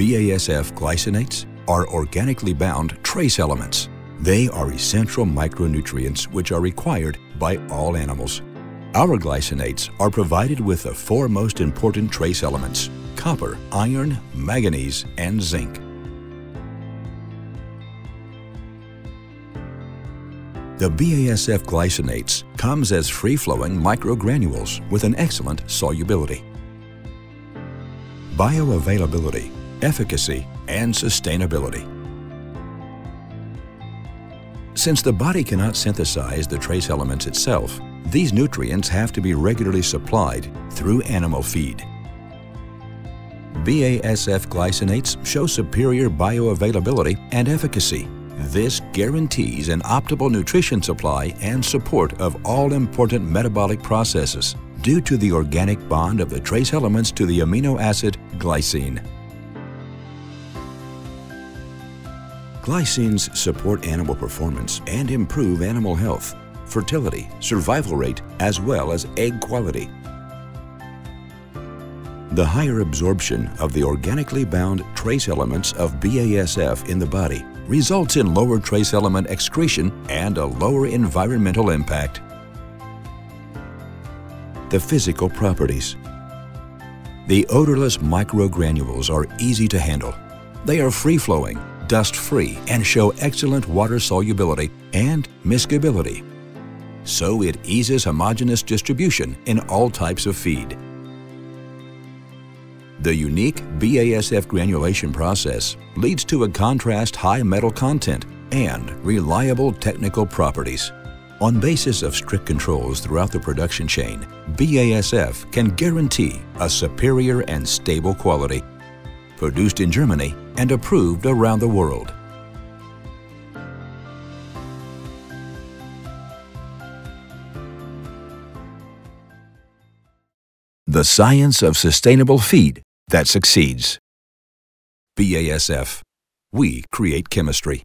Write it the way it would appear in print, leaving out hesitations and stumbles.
BASF glycinates are organically bound trace elements. They are essential micronutrients which are required by all animals. Our glycinates are provided with the four most important trace elements: copper, iron, manganese, and zinc. The BASF glycinates comes as free-flowing microgranules with an excellent solubility. Bioavailability, efficacy, and sustainability. Since the body cannot synthesize the trace elements itself, these nutrients have to be regularly supplied through animal feed. BASF glycinates show superior bioavailability and efficacy. This guarantees an optimal nutrition supply and support of all important metabolic processes due to the organic bond of the trace elements to the amino acid glycine. Glycines support animal performance and improve animal health, fertility, survival rate, as well as egg quality. The higher absorption of the organically bound trace elements of BASF in the body results in lower trace element excretion and a lower environmental impact. The physical properties. The odorless microgranules are easy to handle. They are free-flowing, dust-free, and show excellent water solubility and miscibility. So it eases homogeneous distribution in all types of feed. The unique BASF granulation process leads to a contrast high metal content and reliable technical properties. On basis of strict controls throughout the production chain, BASF can guarantee a superior and stable quality, produced in Germany and approved around the world. The science of sustainable feed that succeeds. BASF. We create chemistry.